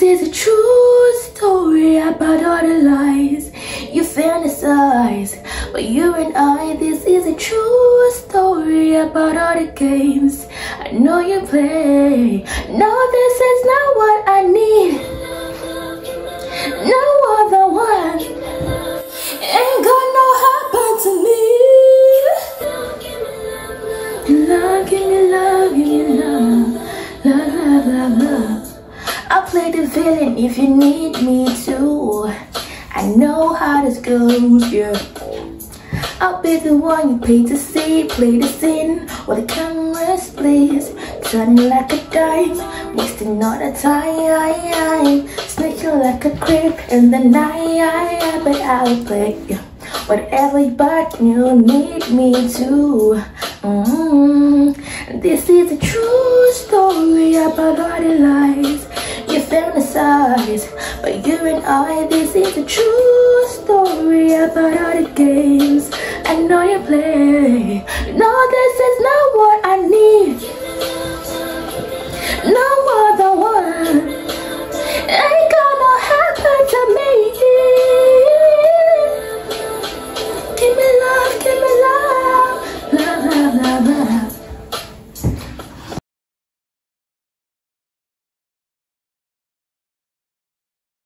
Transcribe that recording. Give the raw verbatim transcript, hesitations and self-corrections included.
This is a true story about all the lies you fantasize, but you and I, this is a true story about all the games I know you play. No, this is not what I need, no other one. Ain't gonna happen to me. Love, give me love, give me love, love, love, love, love. I'll play the villain if you need me to. I know how this goes, yeah. I'll be the one you pay to see, play the scene while the cameras plays, turning like a dime, wasting all the time, sneaking like a creep in the night. But I'll play whatever but you need me to. Mm-hmm. This is a true story about all the lies you fantasize, but you and I, this is a true story about all the games I know you play. No, this is not what I need. No.